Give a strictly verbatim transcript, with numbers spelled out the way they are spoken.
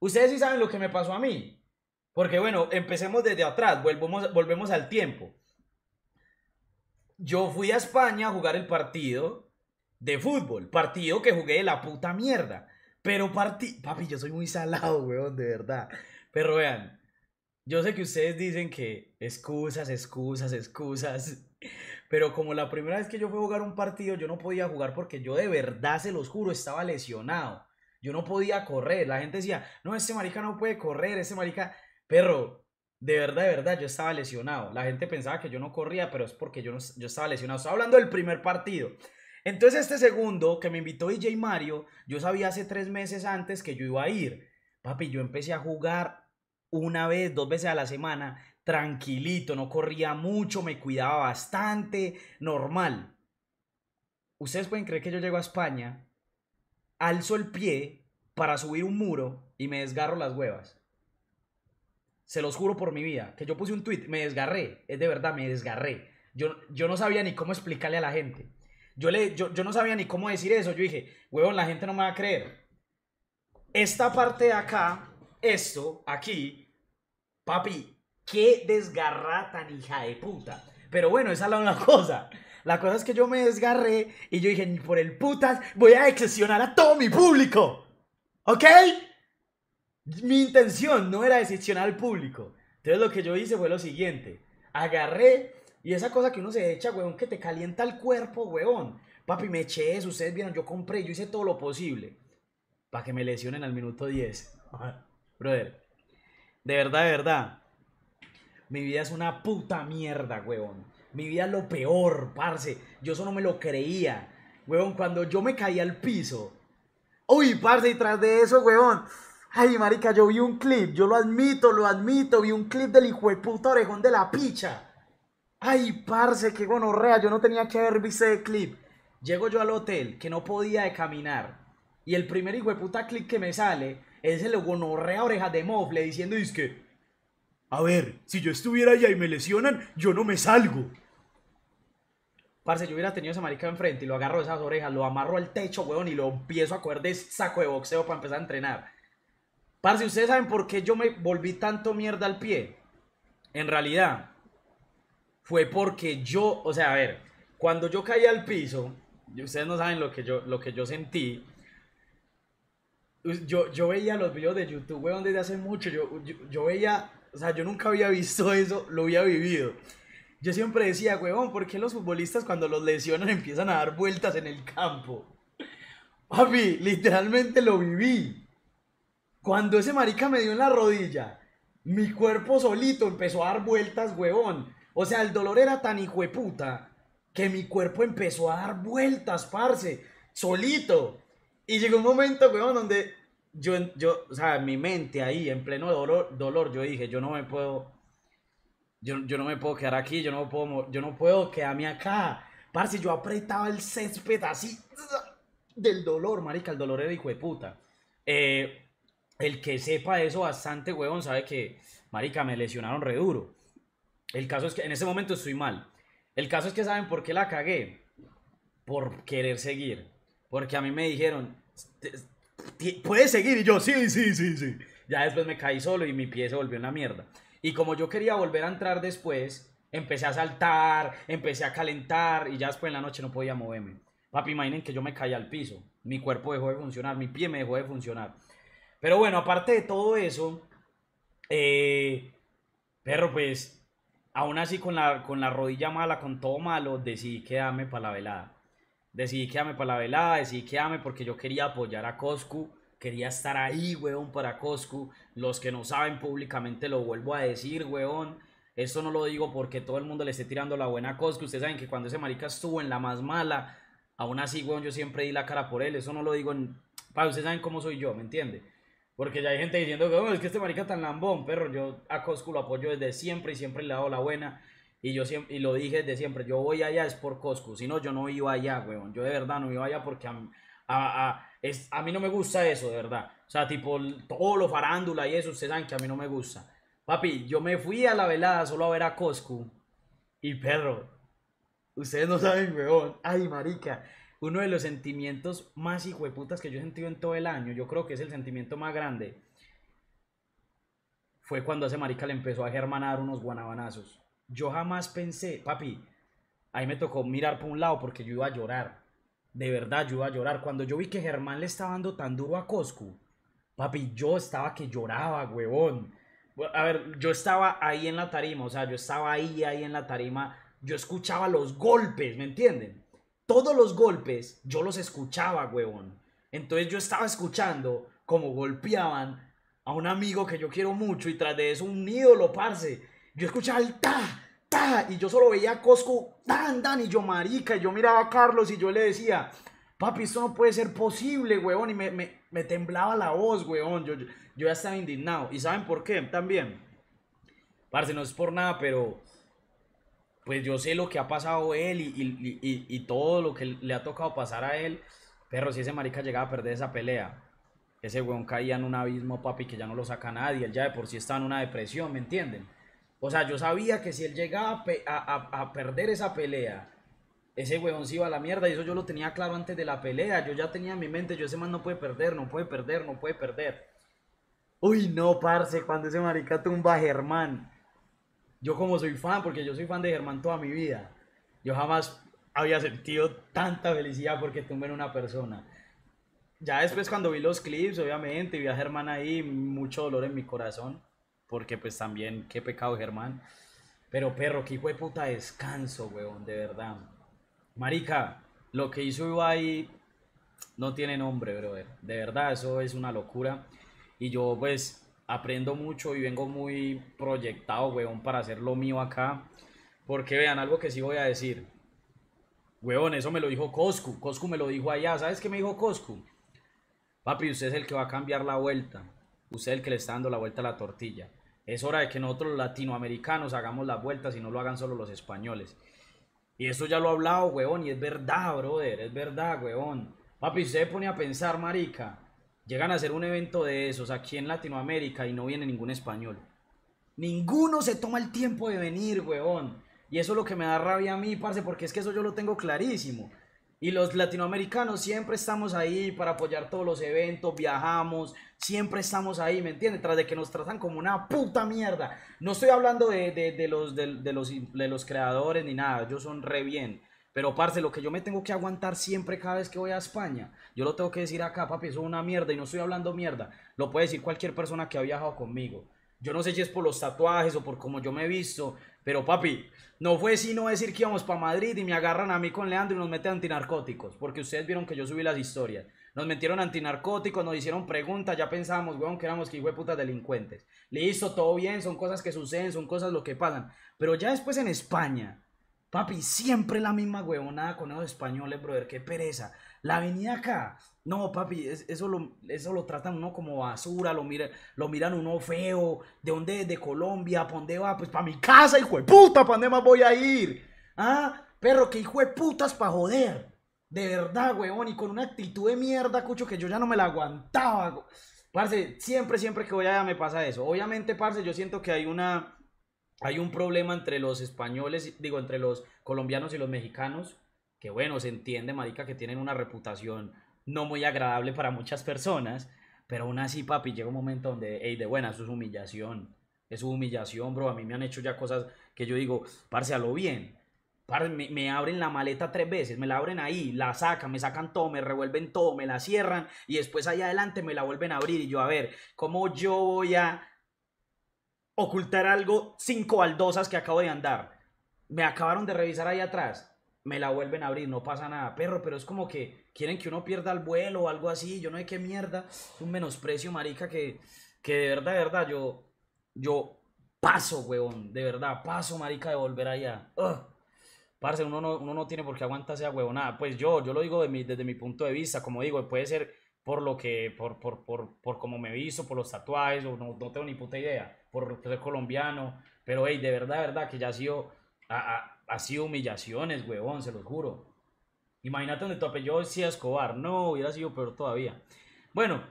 Ustedes sí saben lo que me pasó a mí. Porque bueno, empecemos desde atrás, volvemos, volvemos al tiempo. Yo fui a España a jugar el partido de fútbol, partido que jugué de la puta mierda. Pero partí... Papi, yo soy muy salado, weón, de verdad. Pero vean, yo sé que ustedes dicen que excusas, excusas, excusas. Pero como la primera vez que yo fui a jugar un partido, yo no podía jugar porque yo de verdad, se los juro, estaba lesionado. Yo no podía correr. La gente decía, no, este marica no puede correr, este marica... Pero de verdad, de verdad, yo estaba lesionado. La gente pensaba que yo no corría, pero es porque yo, no, yo estaba lesionado. Estaba hablando del primer partido. Entonces este segundo que me invitó D J Mario, yo sabía hace tres meses antes que yo iba a ir. Papi, yo empecé a jugar una vez, dos veces a la semana, tranquilito, no corría mucho, me cuidaba bastante, normal. Ustedes pueden creer que yo llego a España, alzo el pie para subir un muro y me desgarro las huevas. Se los juro por mi vida, que yo puse un tweet, me desgarré, es de verdad, me desgarré. Yo, yo no sabía ni cómo explicarle a la gente. Yo, le, yo, yo no sabía ni cómo decir eso. Yo dije, huevón, la gente no me va a creer. Esta parte de acá, esto, aquí, papi, qué desgarra tan hija de puta. Pero bueno, esa es la una cosa. La cosa es que yo me desgarré y yo dije, ni por el putas voy a decepcionar a todo mi público. ¿Ok? Mi intención no era decepcionar al público. Entonces lo que yo hice fue lo siguiente. Agarré... Y esa cosa que uno se echa, weón, que te calienta el cuerpo, weón. Papi, me eché eso, ustedes vieron, yo compré, yo hice todo lo posible para que me lesionen al minuto diez. Brother, de verdad, de verdad, mi vida es una puta mierda, weón. Mi vida es lo peor, parce. Yo eso no me lo creía, weón, cuando yo me caí al piso. Uy, parce, y tras de eso, weón, ay, marica, yo vi un clip, yo lo admito, lo admito, vi un clip del hijo de puta orejón de la picha. Ay, parce, qué gonorrea, yo no tenía que haber visto ese clip. Llego yo al hotel, que no podía de caminar. Y el primer hijo de puta clip que me sale es el gonorrea orejas de mofle diciendo, es que, a ver, si yo estuviera allá y me lesionan, yo no me salgo. Parce, yo hubiera tenido ese marica enfrente y lo agarro de esas orejas, lo amarro al techo, weón, y lo empiezo a coger de saco de boxeo para empezar a entrenar. Parce, ¿ustedes saben por qué yo me volví tanto mierda al pie? En realidad... Fue porque yo, o sea, a ver, cuando yo caí al piso, ustedes no saben lo que yo, lo que yo sentí. Yo, yo veía los videos de YouTube, weón, desde hace mucho. Yo, yo, yo veía, o sea, yo nunca había visto eso, lo había vivido. Yo siempre decía, weón, ¿por qué los futbolistas cuando los lesionan empiezan a dar vueltas en el campo? Papi, literalmente lo viví. Cuando ese marica me dio en la rodilla, mi cuerpo solito empezó a dar vueltas, weón. O sea, el dolor era tan hijueputa que mi cuerpo empezó a dar vueltas, parce, solito. Y llegó un momento, weón, donde yo, yo o sea, mi mente ahí, en pleno dolor, dolor yo dije, yo no me puedo, yo, yo no me puedo quedar aquí, yo no puedo, yo no puedo quedarme acá. Parce, yo apretaba el césped así, del dolor, marica, el dolor era hijueputa. Eh, el que sepa eso bastante, weón, sabe que, marica, me lesionaron re duro. El caso es que en ese momento estoy mal. El caso es que ¿saben por qué la cagué? Por querer seguir. Porque a mí me dijeron, ¿puedes seguir? Y yo, sí, sí, sí, sí. Ya después me caí solo y mi pie se volvió una mierda. Y como yo quería volver a entrar después, empecé a saltar, empecé a calentar y ya después en la noche no podía moverme. Papi, imaginen que yo me caí al piso. Mi cuerpo dejó de funcionar, mi pie me dejó de funcionar. Pero bueno, aparte de todo eso, eh, perro, pues... Aún así, con la, con la rodilla mala, con todo malo, decidí quedarme para la velada. Decidí quedarme para la velada, decidí quedarme porque yo quería apoyar a Coscu. Quería estar ahí, weón, para Coscu. Los que no saben públicamente lo vuelvo a decir, weón. Esto no lo digo porque todo el mundo le esté tirando la buena a Coscu. Ustedes saben que cuando ese marica estuvo en la más mala, aún así, weón, yo siempre di la cara por él. Eso no lo digo en... Pa, ustedes saben cómo soy yo, ¿me entiende? Porque ya hay gente diciendo que oh, es que este marica tan lambón, perro. Yo a Coscu lo apoyo desde siempre y siempre le he dado la buena. Y yo siempre, y lo dije desde siempre, yo voy allá es por Coscu. Si no, yo no iba allá, weón. Yo de verdad no iba allá porque a, a, a, es, a mí no me gusta eso, de verdad. O sea, tipo, todo lo farándula y eso, ustedes saben que a mí no me gusta. Papi, yo me fui a la velada solo a ver a Coscu. Y perro, ustedes no saben, weón. Ay, marica. Uno de los sentimientos más hijueputas que yo he sentido en todo el año, yo creo que es el sentimiento más grande, fue cuando ese marica le empezó a Germán a dar unos guanabanazos. Yo jamás pensé, papi, ahí me tocó mirar por un lado porque yo iba a llorar. De verdad, yo iba a llorar. Cuando yo vi que Germán le estaba dando tan duro a Coscu, papi, yo estaba que lloraba, huevón. A ver, yo estaba ahí en la tarima, o sea, yo estaba ahí, ahí en la tarima. Yo escuchaba los golpes, ¿me entienden? Todos los golpes, yo los escuchaba, huevón. Entonces yo estaba escuchando cómo golpeaban a un amigo que yo quiero mucho y tras de eso un ídolo, parce. Yo escuchaba el ta, ta, y yo solo veía a Coscu, tan, tan, y yo, marica, y yo miraba a Carlos y yo le decía, papi, esto no puede ser posible, huevón, y me, me, me temblaba la voz, huevón, yo, yo, yo ya estaba indignado. ¿Y saben por qué? También, parce, no es por nada, pero pues yo sé lo que ha pasado él y, y, y, y todo lo que le ha tocado pasar a él, pero si ese marica llegaba a perder esa pelea, ese huevón caía en un abismo, papi, que ya no lo saca nadie, él ya de por sí está en una depresión, ¿me entienden? O sea, yo sabía que si él llegaba a, a, a perder esa pelea, ese huevón se iba a la mierda, y eso yo lo tenía claro antes de la pelea, yo ya tenía en mi mente, yo ese man no puede perder, no puede perder, no puede perder. Uy, no, parce, cuando ese marica tumba a Germán, yo como soy fan, porque yo soy fan de Germán toda mi vida, yo jamás había sentido tanta felicidad porque tumba en una persona. Ya después cuando vi los clips, obviamente, vi a Germán ahí, mucho dolor en mi corazón. Porque pues también, qué pecado Germán. Pero perro, qué hijo de puta descanso, weón, de verdad. Marica, lo que hizo Ibai no tiene nombre, brother. De verdad, eso es una locura. Y yo pues aprendo mucho y vengo muy proyectado, weón, para hacer lo mío acá. Porque vean, algo que sí voy a decir. Weón, eso me lo dijo Coscu. Coscu me lo dijo allá. ¿Sabes qué me dijo Coscu? Papi, usted es el que va a cambiar la vuelta. Usted es el que le está dando la vuelta a la tortilla. Es hora de que nosotros los latinoamericanos hagamos las vueltas y no lo hagan solo los españoles. Y eso ya lo he hablado, huevón, y es verdad, brother, es verdad, huevón. Papi, usted se pone a pensar, marica, llegan a hacer un evento de esos aquí en Latinoamérica y no viene ningún español. Ninguno se toma el tiempo de venir, huevón. Y eso es lo que me da rabia a mí, parce, porque es que eso yo lo tengo clarísimo. Y los latinoamericanos siempre estamos ahí para apoyar todos los eventos, viajamos, siempre estamos ahí, ¿me entiendes? Tras de que nos tratan como una puta mierda. No estoy hablando de, de, de, los, de, de, los, de los creadores ni nada, ellos son re bien. Pero, parce, lo que yo me tengo que aguantar siempre cada vez que voy a España, yo lo tengo que decir acá, papi, eso es una mierda y no estoy hablando mierda. Lo puede decir cualquier persona que ha viajado conmigo. Yo no sé si es por los tatuajes o por cómo yo me he visto, pero papi, no fue sino decir que íbamos para Madrid y me agarran a mí con Leandro y nos meten antinarcóticos, porque ustedes vieron que yo subí las historias. Nos metieron antinarcóticos, nos hicieron preguntas, ya pensábamos, weón, que éramos que hijo de putas delincuentes. Listo, todo bien, son cosas que suceden, son cosas lo que pasan. Pero ya después en España, papi, siempre la misma huevonada con esos españoles, brother, qué pereza. La venida acá, no, papi, eso lo, eso lo tratan uno como basura, lo, mira, lo miran uno feo. ¿De dónde? De Colombia, ¿pa' dónde va? Pues para mi casa, hijo de puta, ¿pa' dónde más voy a ir? Ah, perro, que hijo de putas para joder. De verdad, huevón, y con una actitud de mierda, cucho, que yo ya no me la aguantaba. Parce, siempre, siempre que voy allá me pasa eso. Obviamente, parce, yo siento que hay una, hay un problema entre los españoles, digo, entre los colombianos y los mexicanos. Que bueno, se entiende, marica, que tienen una reputación no muy agradable para muchas personas, pero aún así, papi, llega un momento donde, ey, de buena, eso es humillación, es humillación, bro, a mí me han hecho ya cosas que yo digo, parce, a lo bien, parce, me, me abren la maleta tres veces, me la abren ahí, la sacan, me sacan todo, me revuelven todo, me la cierran, y después allá adelante me la vuelven a abrir, y yo, a ver, ¿cómo yo voy a ocultar algo cinco baldosas que acabo de andar? Me acabaron de revisar ahí atrás. Me la vuelven a abrir, no pasa nada, perro, pero es como que quieren que uno pierda el vuelo o algo así, yo no sé qué mierda, es un menosprecio, marica, que, que de verdad, de verdad, yo, yo paso, huevón, de verdad, paso, marica, de volver allá. Ugh. Parce, uno no, uno no tiene por qué aguantarse a huevonada, pues yo, yo lo digo de mi, desde mi punto de vista, como digo, puede ser por lo que, por, por, por, por como me he visto, por los tatuajes, o no, no tengo ni puta idea, por ser colombiano, pero, hey, de verdad, de verdad, que ya ha sido, a, a, ha sido humillaciones, huevón, se los juro. Imagínate donde tu apellido sea Escobar. No, hubiera sido peor todavía. Bueno.